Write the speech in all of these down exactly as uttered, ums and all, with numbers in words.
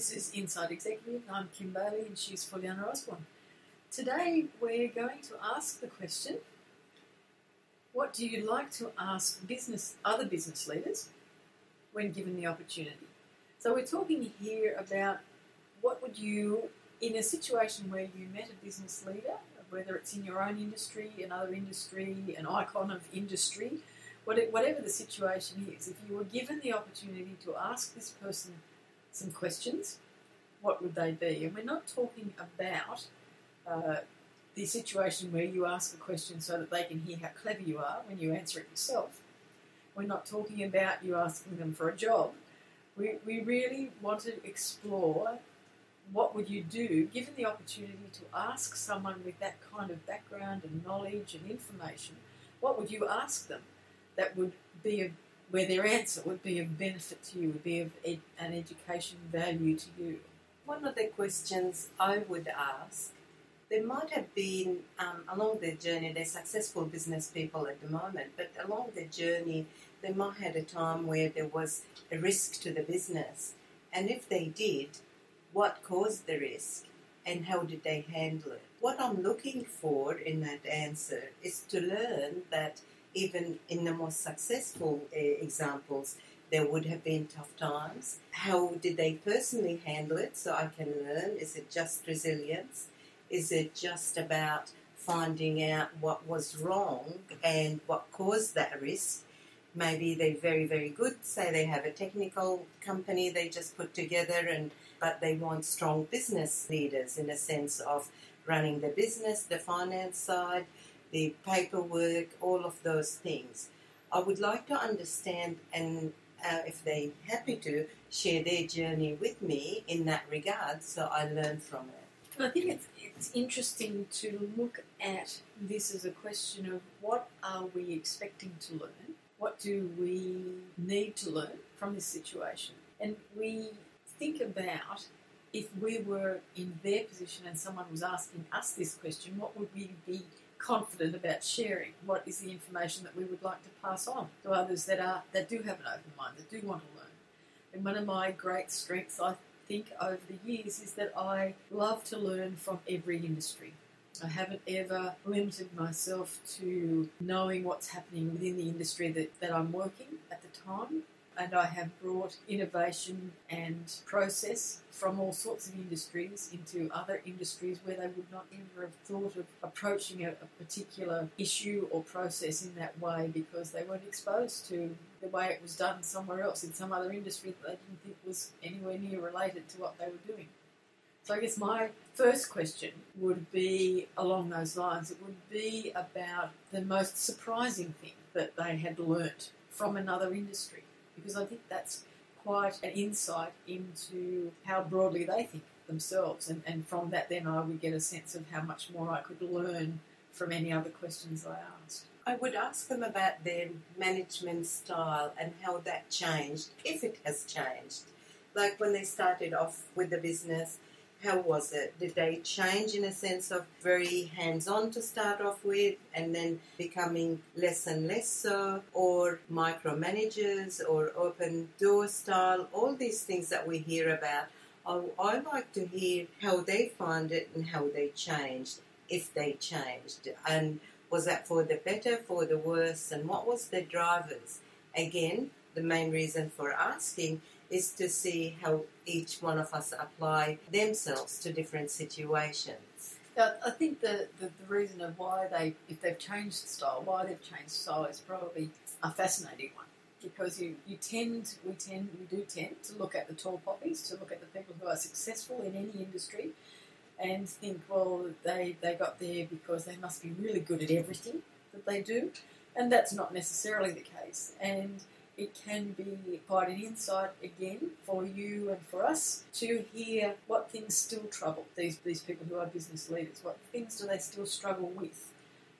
This is Inside Executive. I'm Kim Bailey and she's Fuliana Osborne. Today we're going to ask the question, what do you like to ask business other business leaders when given the opportunity? So we're talking here about what would you, in a situation where you met a business leader, whether it's in your own industry, another industry, an icon of industry, whatever the situation is, if you were given the opportunity to ask this person some questions, what would they be? And we're not talking about uh, the situation where you ask a question so that they can hear how clever you are when you answer it yourself. We're not talking about you asking them for a job. We, we really want to explore what would you do given the opportunity to ask someone with that kind of background and knowledge and information, what would you ask them that would be a, where their answer would be of benefit to you, would be of ed, an education value to you? One of the questions I would ask, there might have been, um, along their journey, they're successful business people at the moment, but along their journey, they might have had a time where there was a risk to the business. And if they did, what caused the risk and how did they handle it? What I'm looking for in that answer is to learn that even in the most successful uh, examples, there would have been tough times. How did they personally handle it so I can learn? Is it just resilience? Is it just about finding out what was wrong and what caused that risk? Maybe they're very, very good. Say they have a technical company they just put together, and but they want strong business leaders in the sense of running the business, the finance side, the paperwork, all of those things. I would like to understand and uh, if they're happy to, share their journey with me in that regard so I learn from it. Well, I think it's, it's interesting to look at this as a question of what are we expecting to learn? What do we need to learn from this situation? And we think about if we were in their position and someone was asking us this question, what would we be confident about sharing? What is the information that we would like to pass on to others that are that do have an open mind, that do want to learn? And one of my great strengths, I think, over the years is that I love to learn from every industry. I haven't ever limited myself to knowing what's happening within the industry that, that I'm working at the time, and I have brought innovation and process from all sorts of industries into other industries where they would not ever have thought of approaching a, a particular issue or process in that way because they weren't exposed to the way it was done somewhere else in some other industry that they didn't think was anywhere near related to what they were doing. So I guess my first question would be along those lines. It would be about the most surprising thing that they had learnt from another industry, because I think that's quite an insight into how broadly they think themselves. And, and from that then I would get a sense of how much more I could learn from any other questions I asked. I would ask them about their management style and how that changed, if it has changed. Like when they started off with the business, how was it? Did they change in a sense of very hands-on to start off with and then becoming less and less so, or micromanagers or open door style, all these things that we hear about? I, I like to hear how they find it and how they changed, if they changed. And was that for the better, for the worse, and what was the drivers? Again, the main reason for asking is to see how each one of us apply themselves to different situations. Now, I think the, the, the reason of why they, if they've changed style, why they've changed style is probably a fascinating one, because you, you tend, we tend, we do tend to look at the tall poppies, to look at the people who are successful in any industry and think, well, they, they got there because they must be really good at everything that they do, and that's not necessarily the case. And it can be quite an insight, again, for you and for us to hear what things still trouble these, these people who are business leaders. What things do they still struggle with?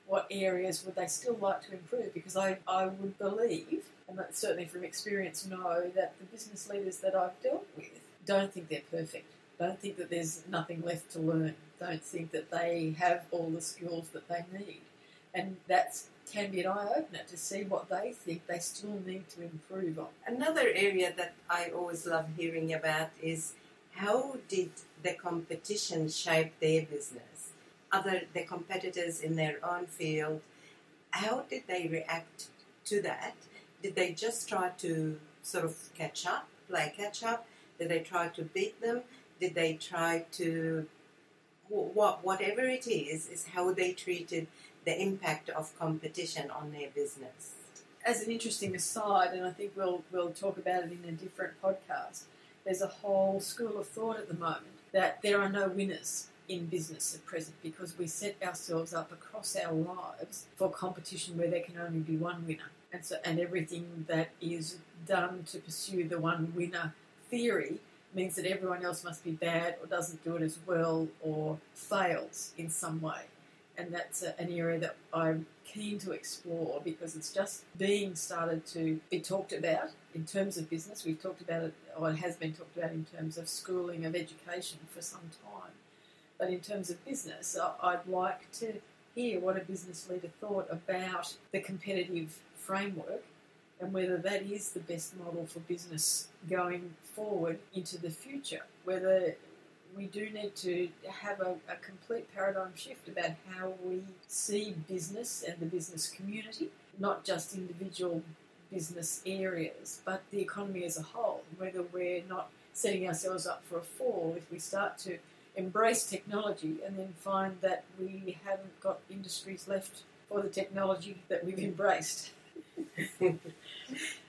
What areas would they still like to improve? Because I, I would believe, and that's certainly from experience, know that the business leaders that I've dealt with don't think they're perfect. Don't think that there's nothing left to learn. Don't think that they have all the skills that they need. And that's can be an eye-opener to see what they think they still need to improve on. Another area that I always love hearing about is How did the competition shape their business? Other the competitors in their own field, how did they react to that? Did they just try to sort of catch up, play catch up? Did they try to beat them? Did they try to, what whatever it is, is how they treated the impact of competition on their business? As an interesting aside, and I think we'll we'll talk about it in a different podcast, there's a whole school of thought at the moment that there are no winners in business at present because we set ourselves up across our lives for competition where there can only be one winner. And so, and everything that is done to pursue the one winner theory means that everyone else must be bad or doesn't do it as well or fails in some way. And that's a, an area that I'm keen to explore because it's just being started to be talked about in terms of business. We've talked about it, or it has been talked about in terms of schooling, of education for some time. But in terms of business, I'd like to hear what a business leader thought about the competitive framework and whether that is the best model for business going forward into the future, whether we do need to have a, a complete paradigm shift about how we see business and the business community, not just individual business areas, but the economy as a whole, whether we're not setting ourselves up for a fall if we start to embrace technology and then find that we haven't got industries left for the technology that we've embraced.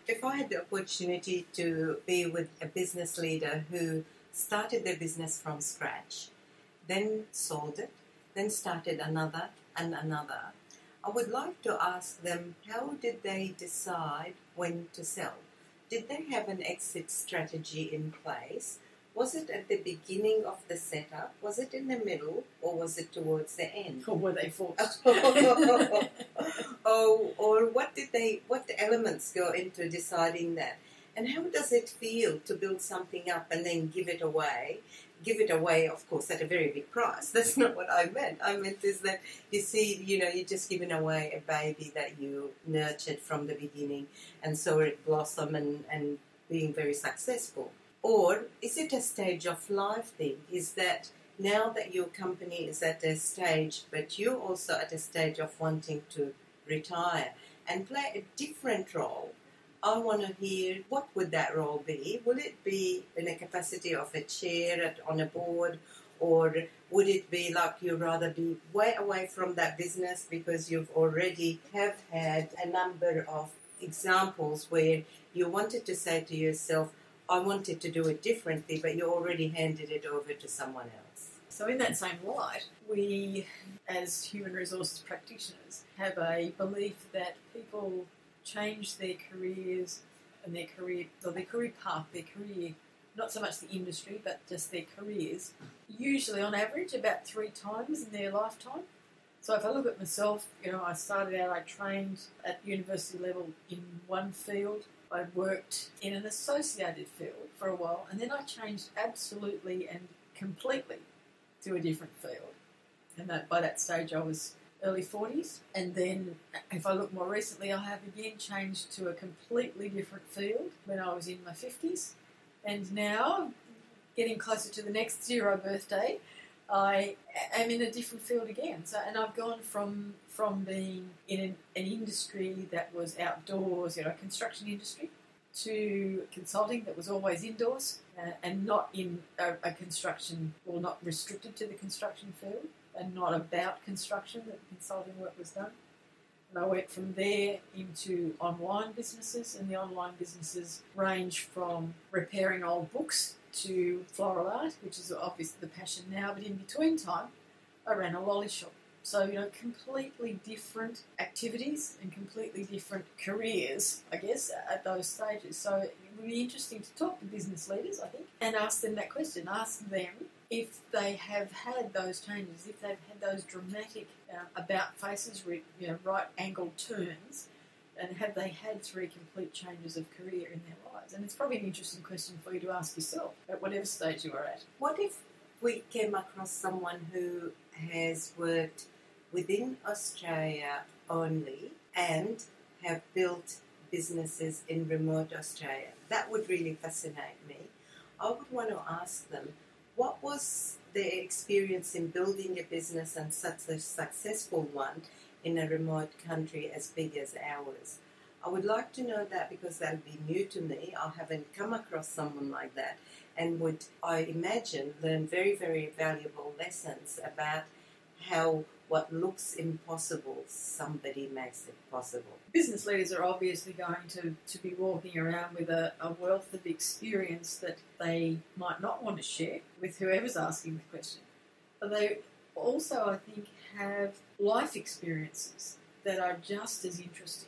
If I had the opportunity to be with a business leader who started their business from scratch, then sold it, then started another and another, I would like to ask them, how did they decide when to sell? Did they have an exit strategy in place? Was it at the beginning of the setup? Was it in the middle? Or was it towards the end? Or were they forced? oh, or what did they? What elements go into deciding that? And how does it feel to build something up and then give it away? Give it away, of course, at a very big price. That's not what I meant. I meant is that, you see, you know, you're just giving away a baby that you nurtured from the beginning and saw it blossom and, and being very successful. Or is it a stage of life thing? Is that now that your company is at a stage, but you're also at a stage of wanting to retire and play a different role, I want to hear, what would that role be? Will it be in a capacity of a chair at, on a board? Or would it be like you'd rather be way away from that business because you've already have had a number of examples where you wanted to say to yourself, I wanted to do it differently, but you already handed it over to someone else. So in that same light, we as human resources practitioners have a belief that people change their careers and their career, or their career path, their career, not so much the industry, but just their careers, usually on average about three times in their lifetime. So if I look at myself, you know, I started out, I trained at university level in one field, I worked in an associated field for a while, and then I changed absolutely and completely to a different field. And that, by that stage I was early forties. And then if I look more recently, I have again changed to a completely different field when I was in my fifties. And now, getting closer to the next zero birthday, I am in a different field again. So, and I've gone from from being in an, an industry that was outdoors, you know, construction industry, to consulting that was always indoors uh, and not in a, a construction, or not restricted to the construction field, and not about construction, that the consulting work was done. And I went from there into online businesses, and the online businesses range from repairing old books to floral art, which is obviously the passion now, but in between time, I ran a lolly shop. So, you know, completely different activities and completely different careers, I guess, at those stages. So it would be interesting to talk to business leaders, I think, and ask them that question. Ask them if they have had those changes, if they've had those dramatic uh, about faces, you know, right angle turns, and have they had three complete changes of career in their lives? And it's probably an interesting question for you to ask yourself at whatever stage you are at. What if we came across someone who has worked within Australia only and have built businesses in remote Australia? That would really fascinate me. I would want to ask them, what was their experience in building a business and such a successful one in a remote country as big as ours? I would like to know that because that would be new to me. I haven't come across someone like that, and would, I imagine, learn very, very valuable lessons about how what looks impossible, somebody makes it possible. Business leaders are obviously going to, to be walking around with a, a wealth of experience that they might not want to share with whoever's asking the question. But they also, I think, have life experiences that are just as interesting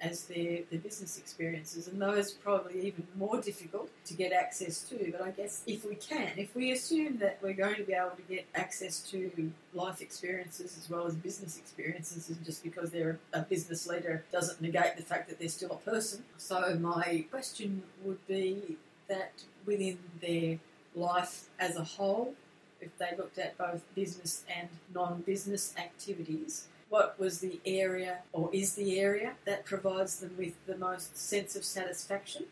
as their, their business experiences, and those probably even more difficult to get access to. But I guess if we can, if we assume that we're going to be able to get access to life experiences as well as business experiences, and just because they're a business leader doesn't negate the fact that they're still a person. So my question would be that within their life as a whole, if they looked at both business and non-business activities, what was the area, or is the area, that provides them with the most sense of satisfaction?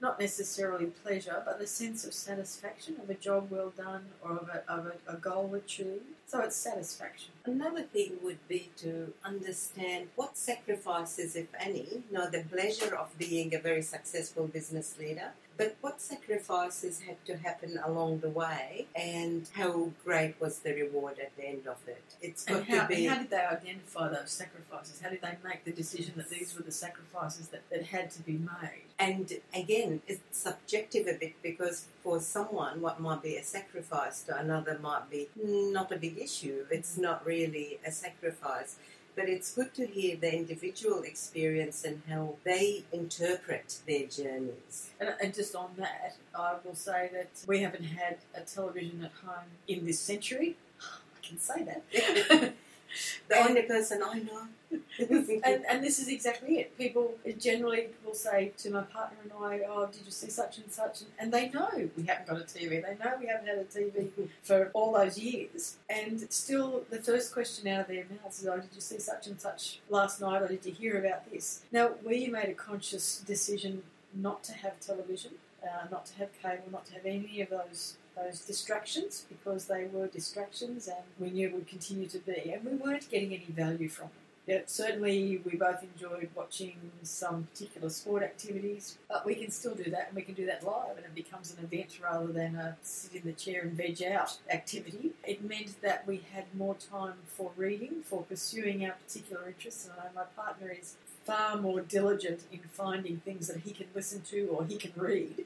Not necessarily pleasure, but the sense of satisfaction of a job well done or of a, of a, a goal achieved. So it's satisfaction. Another thing would be to understand what sacrifices, if any, not the pleasure of being a very successful business leader, but what sacrifices had to happen along the way, and how great was the reward at the end of it. It's got and how, to be. And how did they identify those sacrifices? How did they make the decision that these were the sacrifices that, that had to be made? And again, it's subjective a bit, because for someone, what might be a sacrifice to another might be not a big issue. It's not really a sacrifice. But it's good to hear the individual experience and how they interpret their journeys. And, and just on that, I will say that we haven't had a television at home in this century. I can say that. The and, only person I know. and, and this is exactly it. People generally will say to my partner and I, oh, did you see such and such? And they know we haven't got a T V. They know we haven't had a T V for all those years. And still the first question out of their mouths is, oh, did you see such and such last night, or did you hear about this? Now, we made a conscious decision not to have television, uh, not to have cable, not to have any of those those distractions, because they were distractions and we knew would continue to be, and we weren't getting any value from them. Yeah, certainly we both enjoyed watching some particular sport activities, but we can still do that, and we can do that live, and it becomes an event rather than a sit in the chair and veg out activity. It meant that we had more time for reading, for pursuing our particular interests, and I know my partner is far more diligent in finding things that he can listen to or he can read.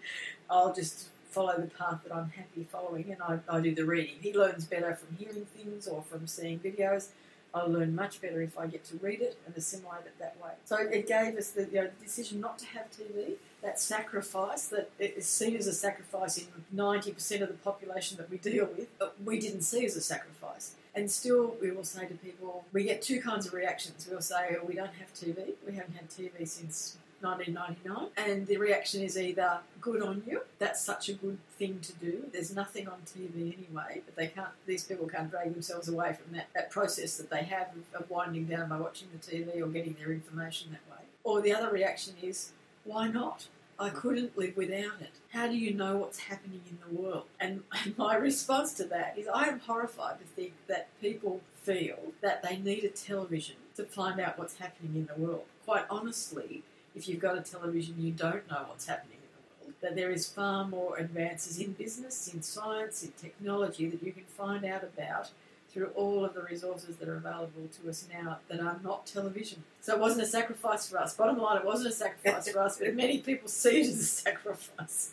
I'll just follow the path that I'm happy following, and I, I do the reading. He learns better from hearing things or from seeing videos. I learn much better if I get to read it and assimilate it that way. So it gave us the, you know, the decision not to have T V, that sacrifice that is seen as a sacrifice in ninety percent of the population that we deal with, but we didn't see as a sacrifice. And still we will say to people, we get two kinds of reactions. We'll say, oh, we don't have T V, we haven't had T V since nineteen ninety-nine, and the reaction is either, good on you, that's such a good thing to do, there's nothing on T V anyway, but they can't, these people can't drag themselves away from that, that process that they have of winding down by watching the T V or getting their information that way. Or the other reaction is, why not? I couldn't live without it. How do you know what's happening in the world? And my response to that is, I am horrified to think that people feel that they need a television to find out what's happening in the world. Quite honestly, if you've got a television, you don't know what's happening in the world. That there is far more advances in business, in science, in technology that you can find out about through all of the resources that are available to us now that are not television. So it wasn't a sacrifice for us. Bottom line, it wasn't a sacrifice for us, but many people see it as a sacrifice.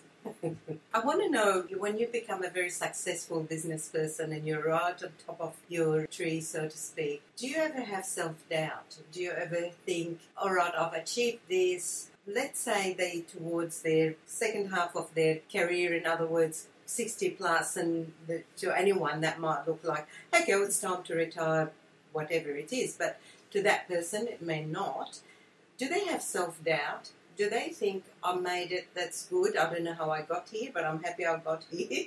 I want to know, when you become a very successful business person and you're right on top of your tree, so to speak, do you ever have self-doubt? Do you ever think, all right, I've achieved this? Let's say they towards their second half of their career, in other words, sixty plus, and the, to anyone that might look like, okay, it's time to retire, whatever it is. But to that person, it may not. Do they have self-doubt? Do they think, I made it, that's good, I don't know how I got here, but I'm happy I got here?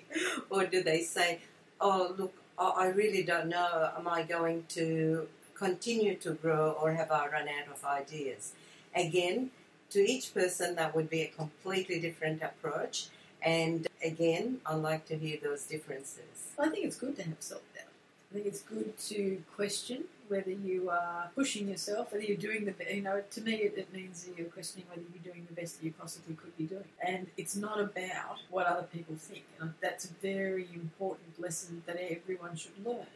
Or do they say, oh, look, I really don't know, am I going to continue to grow, or have I run out of ideas? Again, to each person that would be a completely different approach, And again, I like to hear those differences. Well, I think it's good to have self-doubt. I think it's good to question whether you are pushing yourself, whether you're doing the best. You know, to me, it, it means that you're questioning whether you're doing the best that you possibly could be doing. And it's not about what other people think. And that's a very important lesson that everyone should learn.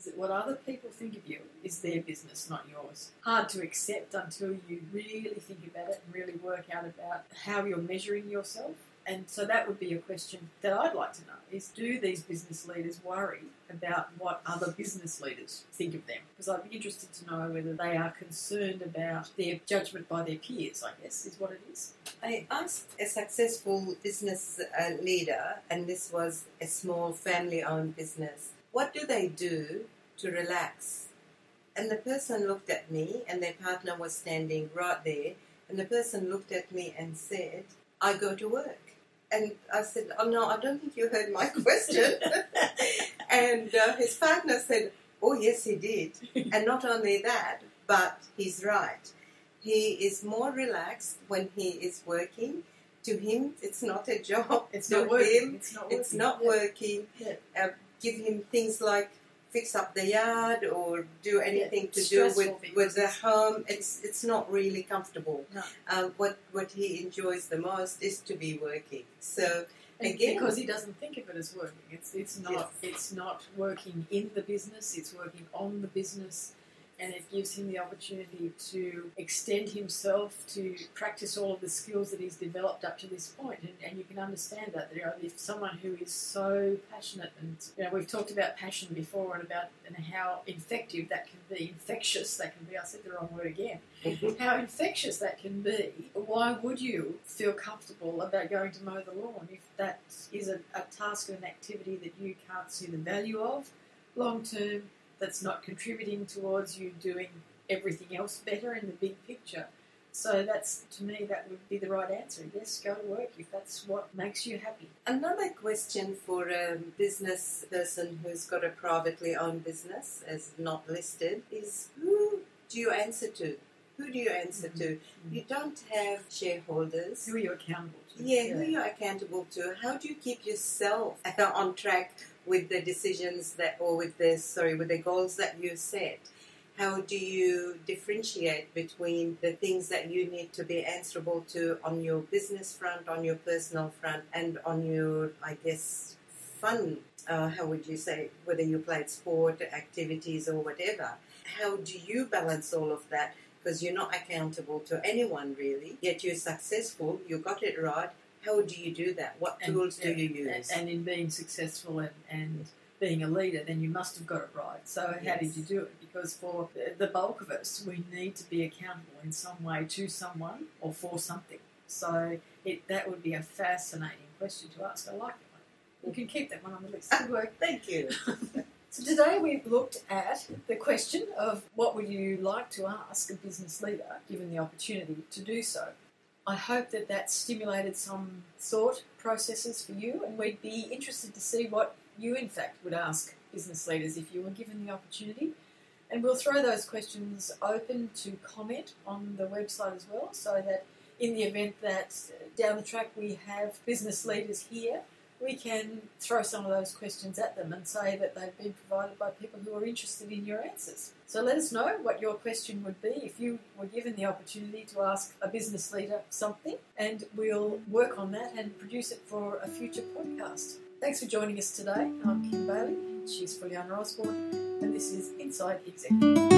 Is that what other people think of you is their business, not yours. Hard to accept until you really think about it and really work out about how you're measuring yourself. And so that would be a question that I'd like to know, is do these business leaders worry about what other business leaders think of them? Because I'd be interested to know whether they are concerned about their judgment by their peers, I guess, is what it is. I asked a successful business leader, and this was a small family-owned business, what do they do to relax? And the person looked at me, and their partner was standing right there, and the person looked at me and said, I go to work. And I said, oh, no, I don't think you heard my question. And uh, his partner said, oh, yes, he did. And not only that, but he's right. He is more relaxed when he is working. To him, it's not a job. It's not working. It's not working. It's not working. Yeah. Uh, give him things like fix up the yard or do anything yeah, to do with, with the home. It's it's not really comfortable. No. Uh, what what he enjoys the most is to be working. So and again, because he doesn't think of it as working. It's it's not yes. it's not working in the business. It's working on the business, and it gives him the opportunity to extend himself, to practice all of the skills that he's developed up to this point. And, and you can understand that, you know, if someone who is so passionate, and you know, we've talked about passion before and about and how effective that can be, infectious that can be, I said the wrong word again, how infectious that can be. Why would you feel comfortable about going to mow the lawn if that is a, a task or an activity that you can't see the value of long-term, that's not contributing towards you doing everything else better in the big picture? So that's, to me, that would be the right answer. Yes, go to work if that's what makes you happy. Another question for a business person who's got a privately owned business, as not listed, is who do you answer to? Who do you answer mm-hmm. to? Mm-hmm. You don't have shareholders. Who are you accountable to? Yeah, yeah, who are you accountable to? How do you keep yourself on track with the decisions that, or with the, sorry, with the goals that you set? How do you differentiate between the things that you need to be answerable to on your business front, on your personal front, and on your, I guess, fun, uh, how would you say, whether you played sport, activities, or whatever? How do you balance all of that? Because you're not accountable to anyone, really, yet you're successful, you got it right. How do you do that? What tools and, do you use? And in being successful and, and being a leader, then you must have got it right. So yes. How did you do it? Because for the bulk of us, we need to be accountable in some way to someone or for something. So it, that would be a fascinating question to ask. I like that one. You can keep that one on the list. Good work. Thank you. So today we've looked at the question of what would you like to ask a business leader, given the opportunity to do so. I hope that that stimulated some thought processes for you, and we'd be interested to see what you, in fact, would ask business leaders if you were given the opportunity. And we'll throw those questions open to comment on the website as well, so that in the event that down the track we have business leaders here, we can throw some of those questions at them and say that they've been provided by people who are interested in your answers. So let us know what your question would be if you were given the opportunity to ask a business leader something, and we'll work on that and produce it for a future podcast. Thanks for joining us today. I'm Kim Bailey, and she's Fuliana Osborne, and this is Inside Exec.